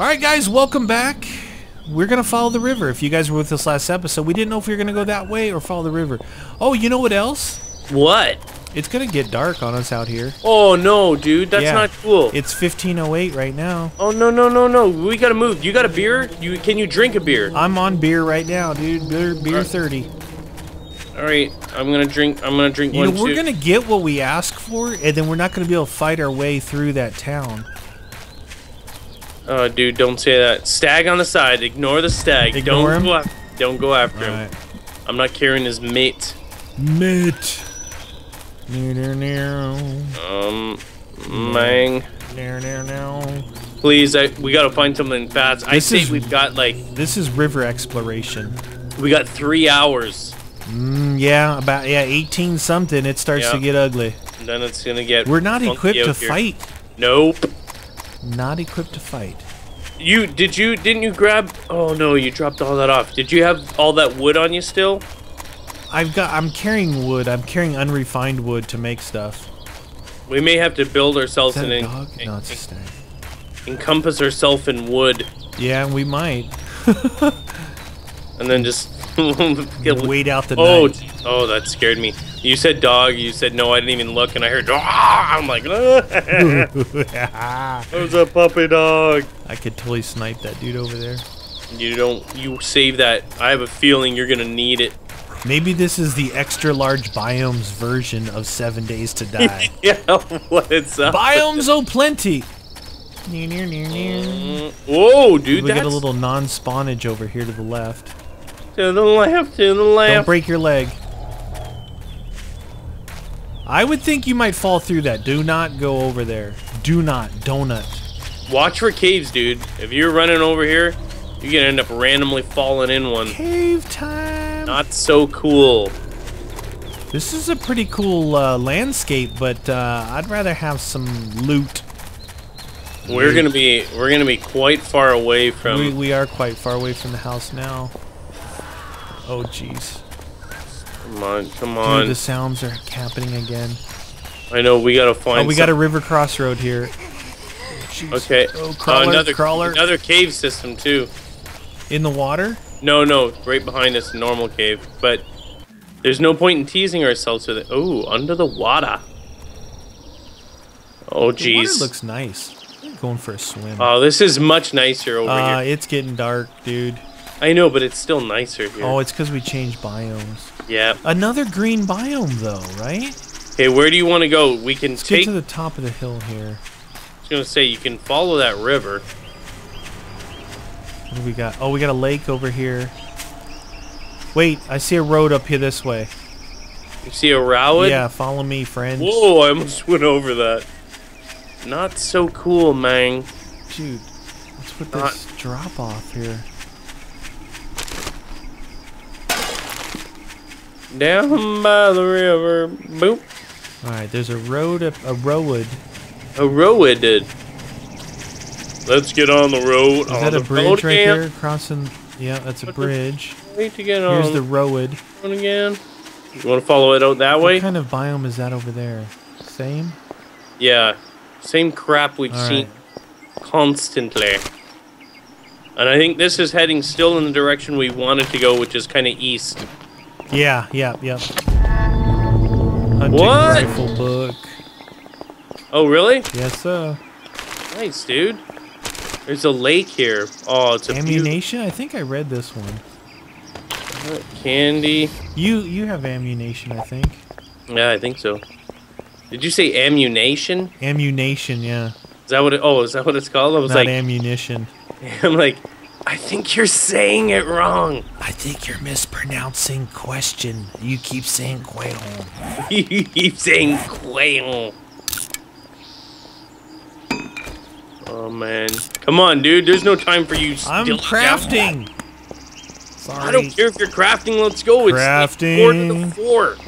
Alright guys, welcome back. We're going to follow the river. If you guys were with us last episode, we didn't know if we were going to go that way or follow the river. Oh, you know what else? What? It's going to get dark on us out here. Oh no, dude. That's not cool. It's 15:08 right now. Oh no, no, no, no. We got to move. You got a beer? Can you drink a beer? I'm on beer right now, dude. Beer 30. All right, I'm gonna drink one, too. We're gonna get what we ask for, and then we're not gonna be able to fight our way through that town. Dude, don't say that. Stag on the side. Ignore the stag. Don't go after him. Right. I'm not carrying his mate. Mate. Mang. Please, we gotta find something fast. I think we've got like. This is river exploration. We got 3 hours. Yeah, about 18 something. It starts to get ugly. And then it's gonna get. We're not equipped to fight. Nope. Not equipped to fight. Didn't you grab? Oh no, you dropped all that off. Did you have all that wood on you still? I'm carrying wood. I'm carrying unrefined wood to make stuff. We may have to build ourselves an encompass ourselves in wood. Yeah, we might. And then just. Wait out the night. Oh, that scared me. You said dog. You said no. I didn't even look, and I heard. Ah! I'm like, ah. There's a puppy dog. I could totally snipe that dude over there. You don't. You save that. I have a feeling you're gonna need it. Maybe this is the extra large biomes version of 7 Days to Die. Yeah, what's up? Biomes oh plenty. Whoa, dude! We got a little non-spawnage over here to the left. To the left, to the left. Don't break your leg. I would think you might fall through that. Do not go over there. Do not donut. Watch for caves, dude. If you're running over here, you're gonna end up randomly falling in one. Cave time. Not so cool. This is a pretty cool landscape, but I'd rather have some loot. We're gonna be quite far away from. We are quite far away from the house now. Oh jeez! Come on, come on! Dude, the sounds are happening again. I know we gotta find. Oh, we got a river crossroad here. Oh, okay. Oh, crawler, crawler. Another cave system too. In the water? No, right behind us, normal cave. But there's no point in teasing ourselves with it. Oh, under the water. Oh jeez. The water looks nice. I'm going for a swim. Oh, this is much nicer over here. It's getting dark, dude. I know, but it's still nicer here. Oh, it's because we changed biomes. Yeah. Another green biome, though, right? Hey, where do you want to go? We can get to the top of the hill here. I was gonna say you can follow that river. What do we got? Oh, we got a lake over here. Wait, I see a road up here this way. You see a road? Yeah, follow me, friend. Whoa! I almost went over that. Not so cool, man. Dude, what's with this drop off here? Down by the river, boop. All right, there's a road, a road. Let's get on the road. Is that a bridge right there? Crossing? Yeah, that's a bridge. Need to get on. Here's the road. Again. You want to follow it out that way? What kind of biome is that over there? Same. Yeah, same crap we've seen constantly. And I think this is heading still in the direction we wanted to go, which is kind of east. Yeah. Hunting rifle book. Oh, really? Yes, sir. Nice, dude. There's a lake here. Oh, it's a ammunition. I think I read this one. Candy. You have ammunition, I think. Yeah, I think so. Did you say ammunition? Ammunition, yeah. Is that what? Is that what it's called? I was like ammunition. I'm like. I think you're saying it wrong. I think you're mispronouncing question. You keep saying quail. You keep saying quail. Oh, man. Come on, dude. There's no time for you. I'm crafting. Sorry. I don't care if you're crafting. Let's go. Crafting. It's 4:04.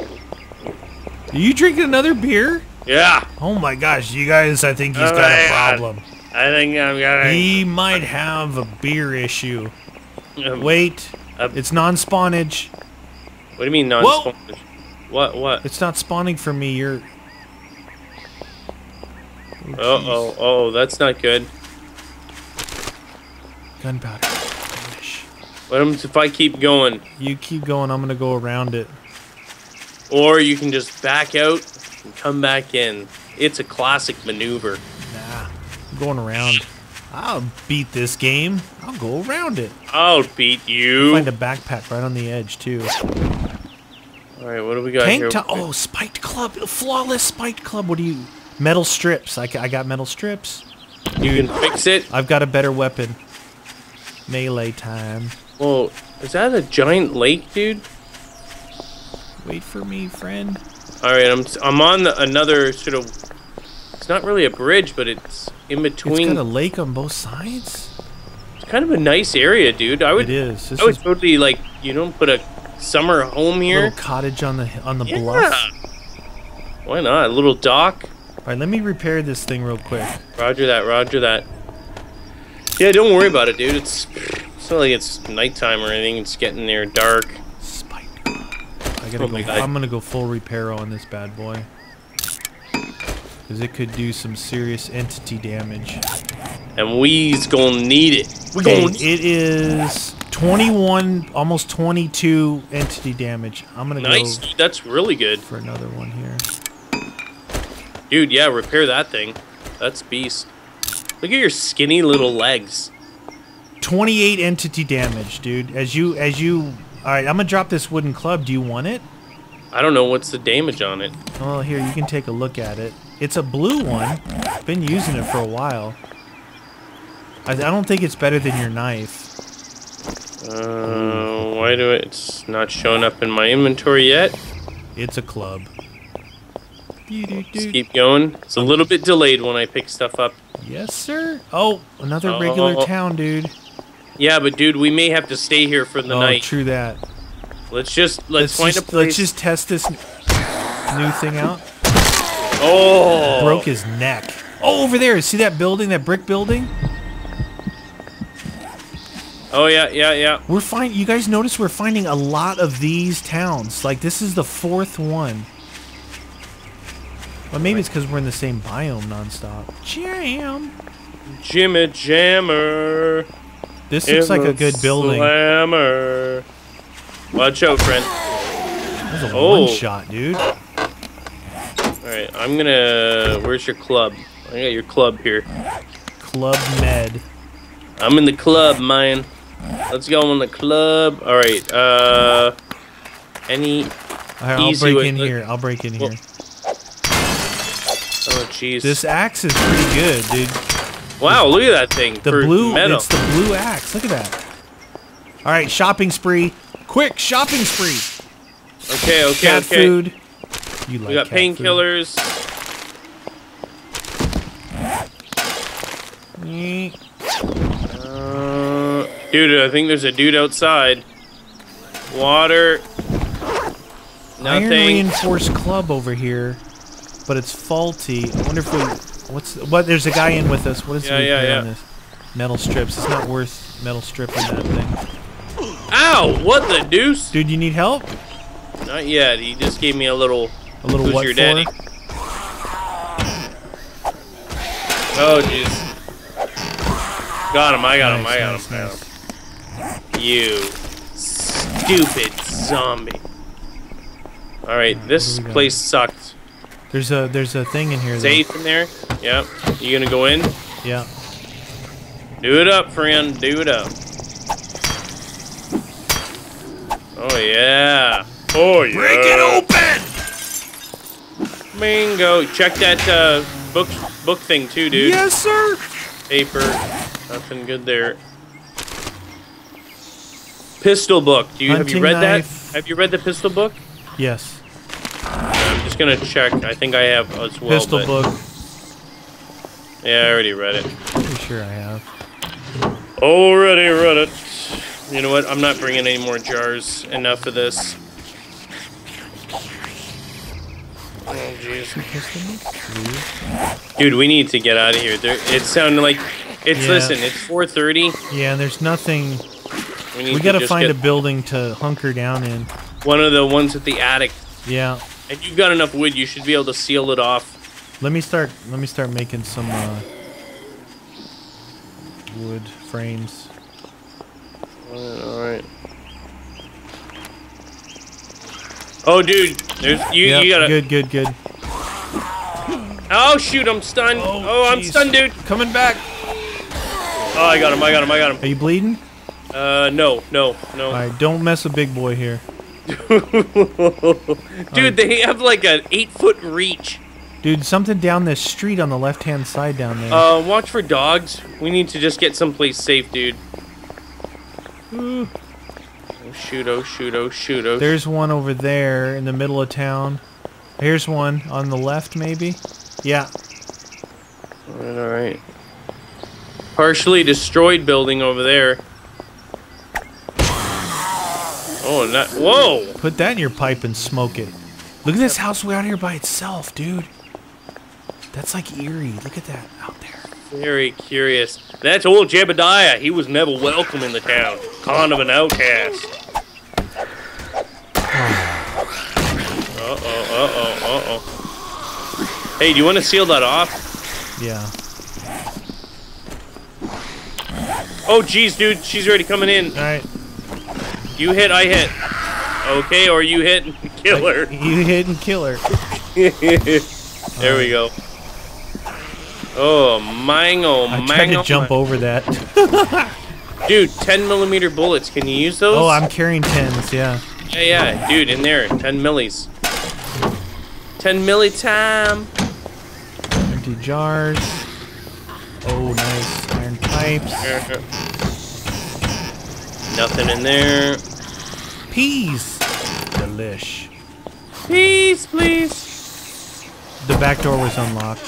Are you drinking another beer? Yeah. Oh, my gosh. You guys, I think he's got a problem. I think I'm gonna. He might have a beer issue. Wait, it's non-spawnage. What do you mean non-spawnage? What? It's not spawning for me. You're. Oh, that's not good. Gunpowder. What happens if I keep going? You keep going, I'm gonna go around it. Or you can just back out and come back in. It's a classic maneuver. Nah, I'm going around. I'll beat this game. I'll go around it. I'll beat you. I'll find a backpack right on the edge, too. Alright, what do we got here? Oh, spiked club. Flawless spiked club. What do you... Metal strips. I got metal strips. You can fix it. I've got a better weapon. Melee time. Whoa, is that a giant lake, dude? Wait for me, friend. Alright, I'm on another sort of... It's not really a bridge, but it's in between. It's got a lake on both sides? It's kind of a nice area, dude. It is. I would totally, like, you know, put a summer home here. A little cottage on the bluff. Why not? A little dock. Alright, let me repair this thing real quick. Roger that, roger that. Yeah, don't worry about it, dude. It's not like it's nighttime or anything. It's getting near dark. Spike. I gotta go. I'm gonna go full repair on this bad boy, because it could do some serious entity damage. And we's gonna need it. We're gonna. It is 21, almost 22 entity damage. I'm gonna go. Nice. That's really good. For another one here. Dude, yeah, repair that thing. That's beast. Look at your skinny little legs. 28 entity damage, dude. All right, I'm gonna drop this wooden club. Do you want it? I don't know what's the damage on it. Well, here, you can take a look at it. It's a blue one. I've been using it for a while. I don't think it's better than your knife. Why do it's not showing up in my inventory yet? It's a club. Just keep going. It's a little bit delayed when I pick stuff up. Yes, sir. Oh, another regular town, dude. Yeah, but dude, we may have to stay here for the night. True that. Let's find a place. Let's just test this new thing out. Oh! Broke his neck. Oh, over there. See that building? That brick building? Oh yeah, yeah, yeah. We're You guys notice we're finding a lot of these towns. Like this is the 4th one. Well, maybe it's because we're in the same biome nonstop. Jam! Jimmy Jammer! This looks like a good building. Slammer! Watch out, friend. That was a one-shot, dude. Alright, I'm gonna... Where's your club? I got your club here. Club med. I'm in the club, man. Let's go in the club. Alright, Any... Alright, I'll break in here. I'll break in here. Oh, jeez. This axe is pretty good, dude. Wow, look at that thing. The blue metal. It's the blue axe. Look at that. All right, shopping spree. Quick shopping spree. Okay, okay, cat food. You like we got painkillers. Dude, I think there's a dude outside. Water. Nothing. Iron reinforced club over here. But it's faulty. I wonder if we... There's a guy in with us. What is on this? Metal strips. It's not worth metal stripping that thing. Ow! What the deuce? Dude, you need help? Not yet. He just gave me a little... A little what for? Daddy. Oh, jeez. Got him. I got him. I got him. Nice. You stupid zombie. Alright, this place sucked. There's a thing in here. Safe in there? Yep. You gonna go in? Yeah. Do it up, friend. Do it up. Oh yeah. Oh yeah. Break it open. Bingo. Check that book thing too, dude. Yes, sir. Paper. Nothing good there. Pistol book. Have you read that? Have you read the pistol book? Yes. Gonna check. I think I have as well. Pistol book. Yeah, I already read it. Pretty sure I have. Already read it. You know what? I'm not bringing any more jars. Enough of this. Oh jeez. Dude, we need to get out of here. It sounded like Listen. It's 4:30. Yeah, and there's nothing. We gotta find a building to hunker down in. One of the ones at the attic. Yeah. And you've got enough wood, you should be able to seal it off. Let me start making some wood frames. Alright. Oh, dude. You gotta. Good. Oh, shoot. I'm stunned. Oh, I'm stunned, dude. Coming back. Oh, I got him. Are you bleeding? No. Alright, don't mess with big boy here. Dude, they have like an 8-foot reach. Dude, something down this street on the left-hand side down there. Watch for dogs. We need to just get someplace safe, dude. Ooh. Oh, shoot. There's one over there in the middle of town. Here's one on the left, maybe? Yeah. Alright. Partially destroyed building over there. Oh, not... Whoa! Put that in your pipe and smoke it. Look at this house way out here by itself, dude. That's like eerie. Look at that out there. Very curious. That's old Jebediah. He was never welcome in the town. Kind of an outcast. Uh-oh. Hey, do you want to seal that off? Yeah. Oh, jeez, dude. She's already coming in. All right. You hit, I hit. Okay, or you hit and kill her. You hit and kill her. There we go. Oh, mango, mango. I tried to jump over that. Dude, 10mm bullets. Can you use those? Oh, I'm carrying 10s, yeah. Yeah, dude, in there. 10 millis. 10 milli time. Empty jars. Oh, nice. Iron pipes. Nothing in there. Peas. Delish. Peas, please. The back door was unlocked.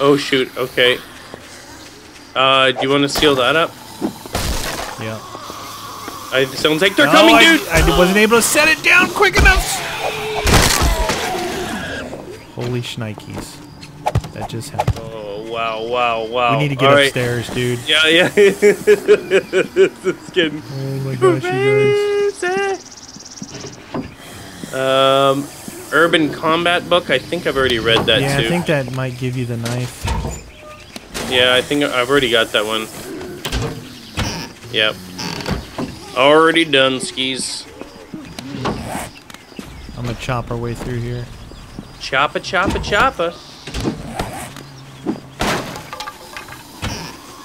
Oh, shoot. Okay. Do you want to seal that up? Yeah. It sounds like they're coming, dude! I wasn't able to set it down quick enough! Holy shnikes. That just happened. Oh, wow. We need to get upstairs, dude. Yeah. It's getting... Oh, my gosh, you guys. Urban Combat book. I think I've already read that, too. Yeah, I think that might give you the knife. Yeah, I think I've already got that one. Yep. Already done, skis. I'm gonna chop our way through here. Choppa.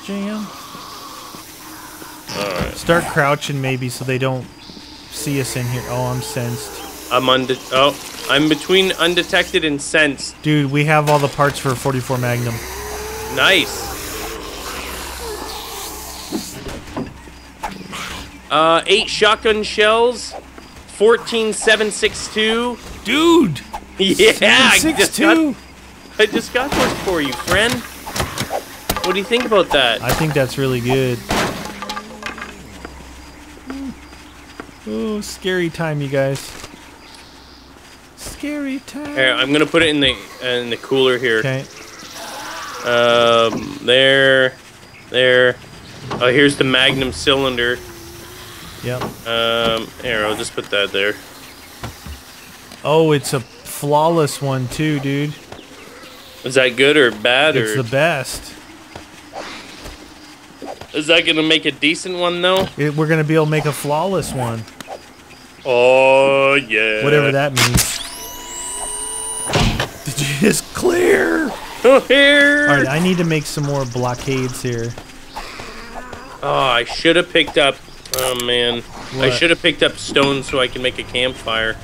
Jam. Alright. Start crouching maybe so they don't see us in here. Oh, I'm sensed. I'm between undetected and sensed. Dude, we have all the parts for a 44 Magnum. Nice. 8 shotgun shells, 14762. Dude! Yeah, 762. I just got those for you, friend. What do you think about that? I think that's really good. Oh, scary time, you guys. Scary time. Here, I'm gonna put it in the cooler here. Okay. There. Oh, here's the Magnum cylinder. Yep. Here, I'll just put that there. Oh, it's a flawless one too, dude. Is that good or bad? It's the best. Is that gonna make a decent one though? We're gonna be able to make a flawless one. Oh yeah. Whatever that means. Did you just clear? Clear. All right, I need to make some more blockades here. Oh, I should have picked up. Oh man, what? I should have picked up stone so I can make a campfire.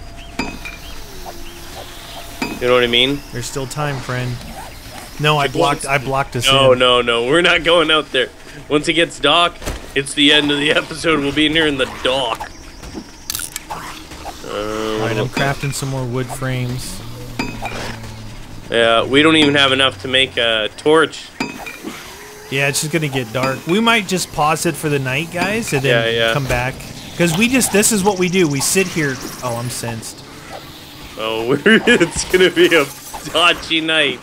You know what I mean? There's still time, friend. No, I blocked us. No, we're not going out there. Once it gets dark, it's the end of the episode. We'll be in here in the dark. Alright, I'm crafting some more wood frames. Yeah, we don't even have enough to make a torch. Yeah, it's just gonna get dark. We might just pause it for the night, guys, and then come back. Because this is what we do. We sit here. Oh, I'm sensed. Oh, it's gonna be a dodgy night.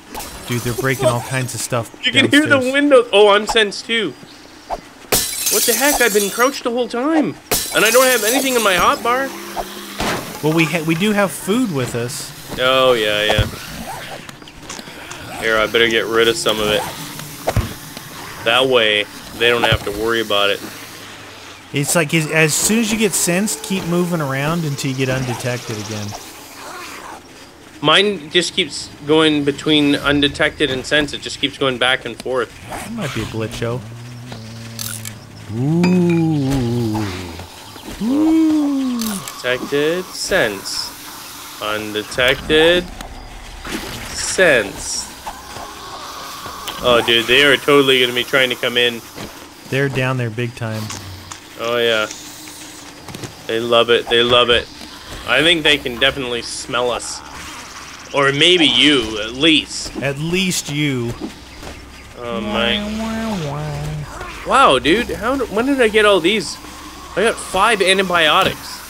Dude, they're breaking all kinds of stuff. You can hear the window. Oh, I'm sensed too. What the heck? I've been crouched the whole time, and I don't have anything in my hotbar. Well, we do have food with us. Oh yeah. Here, I better get rid of some of it. That way, they don't have to worry about it. It's like as soon as you get sensed, keep moving around until you get undetected again. Mine just keeps going between undetected and sensed. It just keeps going back and forth. That might be a glitcho. Ooh. Ooh. Detected, sense. Undetected, sense. Oh, dude, they are totally going to be trying to come in. They're down there big time. Oh, yeah. They love it. They love it. I think they can definitely smell us. Or maybe you, at least. At least you. Oh, my. Wow, dude. When did I get all these? I got 5 antibiotics.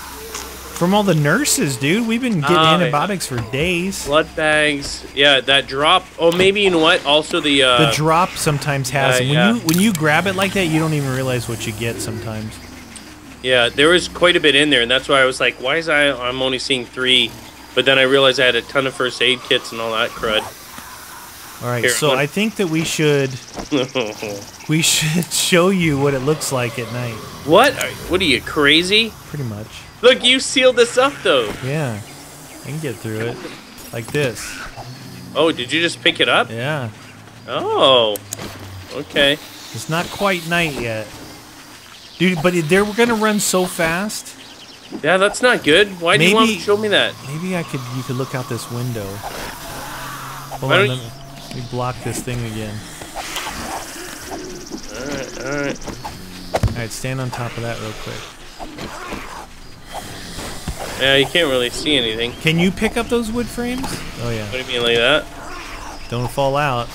From all the nurses, dude. We've been getting antibiotics for days. Blood bags. Yeah, that drop. Oh, maybe, you know what? Also the drop sometimes has them. When you grab it like that, you don't even realize what you get sometimes. Yeah, there was quite a bit in there, and that's why I was like, why is I'm only seeing 3? But then I realized I had a ton of first aid kits and all that crud. All right, here, so I think that we should show you what it looks like at night. What? What are you, crazy? Pretty much. Look, you sealed this up, though. Yeah, I can get through it. Like this. Oh, did you just pick it up? Yeah. Oh, okay. It's not quite night yet. Dude, but they're going to run so fast. Yeah, that's not good. Why do you want to show me that? Maybe you could look out this window. Hold on, let me block this thing again. All right, all right. All right, stand on top of that real quick. Yeah, you can't really see anything. Can you pick up those wood frames? Oh, yeah. What do you mean like that? Don't fall out.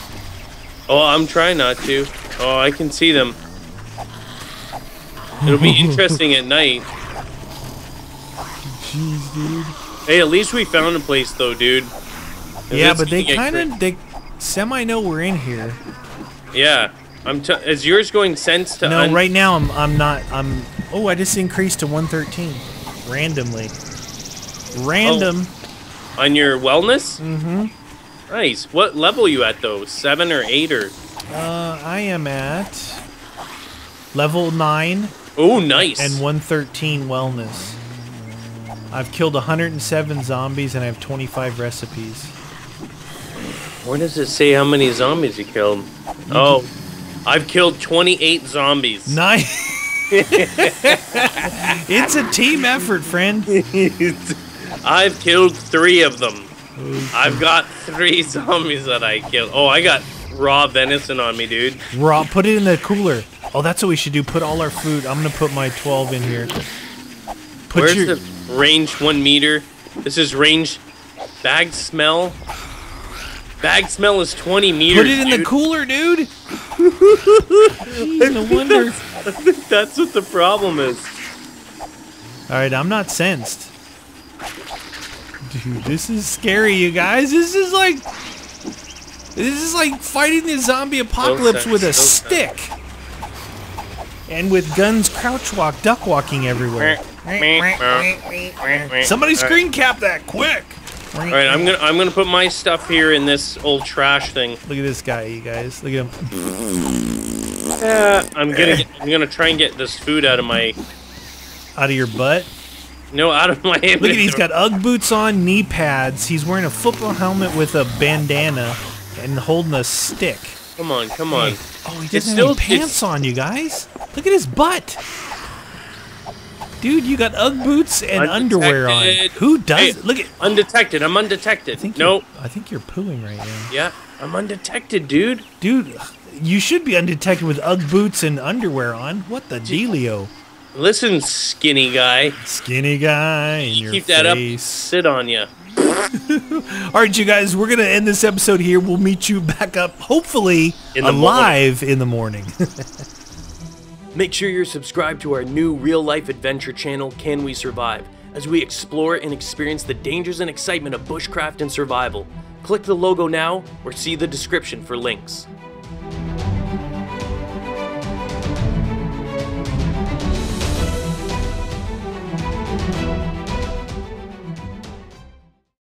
Oh, I'm trying not to. Oh, I can see them. It'll be interesting at night. Jeez, dude. Hey, at least we found a place, though, dude. Yeah, but they kind of... They semi-know we're in here. Yeah. Is yours going sense to... No, right now I'm not. Oh, I just increased to 113. Randomly. Random. Oh, on your wellness? Mm-hmm. Nice. What level are you at, though? 7 or 8 or? I am at level 9. Oh, nice. And 113 wellness. I've killed 107 zombies and I have 25 recipes. Where does it say how many zombies you killed? Mm-hmm. Oh, I've killed 28 zombies. Nice. It's a team effort, friend. I've killed 3 of them. I've got 3 zombies that I killed. Oh, I got raw venison on me, dude. Raw? Put it in the cooler. Oh, that's what we should do. Put all our food. I'm going to put my 12 in here. Where's the range 1 meter? This is range bag smell. Bag smell is 20 meters, Put it in the cooler, dude. Jeez, no wonder. I think that's what the problem is. Alright, I'm not sensed. Dude, this is scary, you guys. This is like fighting the zombie apocalypse with a stick. And with guns crouch walk, duck walking everywhere. Somebody screen cap that quick! Alright, I'm gonna put my stuff here in this old trash thing. Look at this guy, you guys. Look at him. I'm gonna try and get this food out of my... Out of your butt? No, out of my... Look at he's got UGG boots on, knee pads. He's wearing a football helmet with a bandana and holding a stick. Come on, come on. Hey. Oh, he doesn't have pants on, you guys. Look at his butt. Dude, you got UGG boots and underwear on. Who does? Hey, look at undetected. I'm undetected. I think you're pooing right now. Yeah, I'm undetected, dude. Dude, you should be undetected with UGG boots and underwear on. What the dealio? Listen, skinny guy. Skinny guy. Keep that up. Sit on ya. All right, you guys. We're gonna end this episode here. We'll meet you back up, hopefully alive in the morning. Make sure you're subscribed to our new real-life adventure channel, Can We Survive, as we explore and experience the dangers and excitement of bushcraft and survival. Click the logo now or see the description for links.